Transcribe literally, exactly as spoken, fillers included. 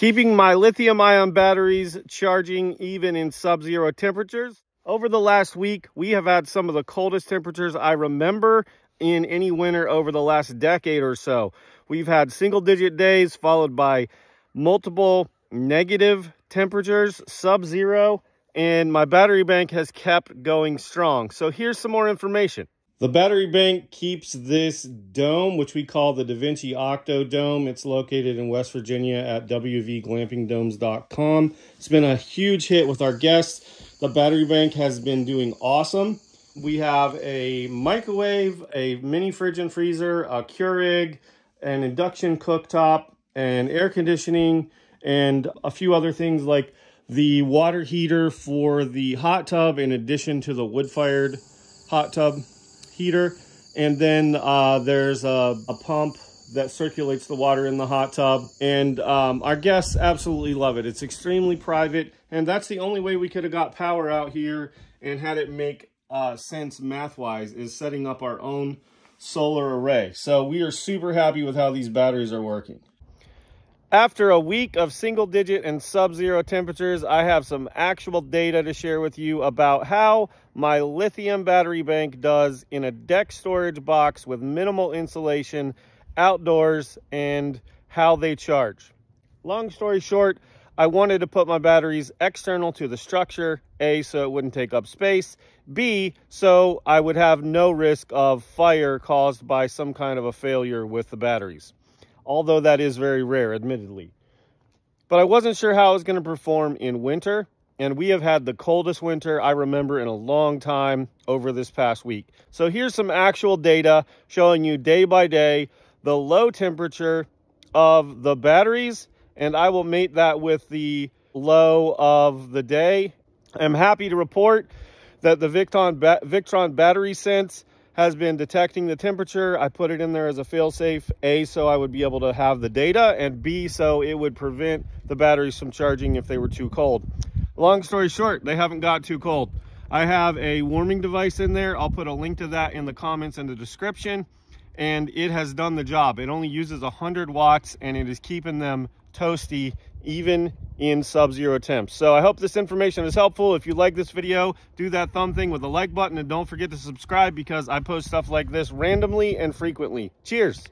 keeping my lithium-ion batteries charging even in sub-zero temperatures. Over the last week, we have had some of the coldest temperatures I remember in any winter over the last decade or so. We've had single-digit days followed by multiple negative temperatures, sub-zero, and my battery bank has kept going strong. So here's some more information. The battery bank keeps this dome, which we call the Da Vinci Octo Dome. It's located in West Virginia at w v glamping domes dot com. It's been a huge hit with our guests. The battery bank has been doing awesome. We have a microwave, a mini fridge and freezer, a Keurig, an induction cooktop, and air conditioning, and a few other things like the water heater for the hot tub in addition to the wood-fired hot tub heater. And then uh, there's a, a pump that circulates the water in the hot tub. And um, our guests absolutely love it. It's extremely private. And that's the only way we could have got power out here and had it make uh, sense math-wise, is setting up our own solar array. So we are super happy with how these batteries are working. After a week of single-digit and sub-zero temperatures, I have some actual data to share with you about how my lithium battery bank does in a deck storage box with minimal insulation outdoors and how they charge. Long story short, I wanted to put my batteries external to the structure, A, so it wouldn't take up space, B, so I would have no risk of fire caused by some kind of a failure with the batteries. Although that is very rare, admittedly. But I wasn't sure how I was going to perform in winter, and we have had the coldest winter I remember in a long time over this past week. So here's some actual data showing you day by day the low temperature of the batteries, and I will mate that with the low of the day. I'm happy to report that the Victron, ba- Victron battery sense has been detecting the temperature. I put it in there as a fail-safe, A, so I would be able to have the data, and B, so it would prevent the batteries from charging if they were too cold. Long story short, they haven't got too cold. I have a warming device in there. I'll put a link to that in the comments and the description, and it has done the job. It only uses one hundred watts, and it is keeping them toasty even in sub-zero temps. So I hope this information is helpful. If you like this video, do that thumb thing with the like button, and don't forget to subscribe because I post stuff like this randomly and frequently. Cheers.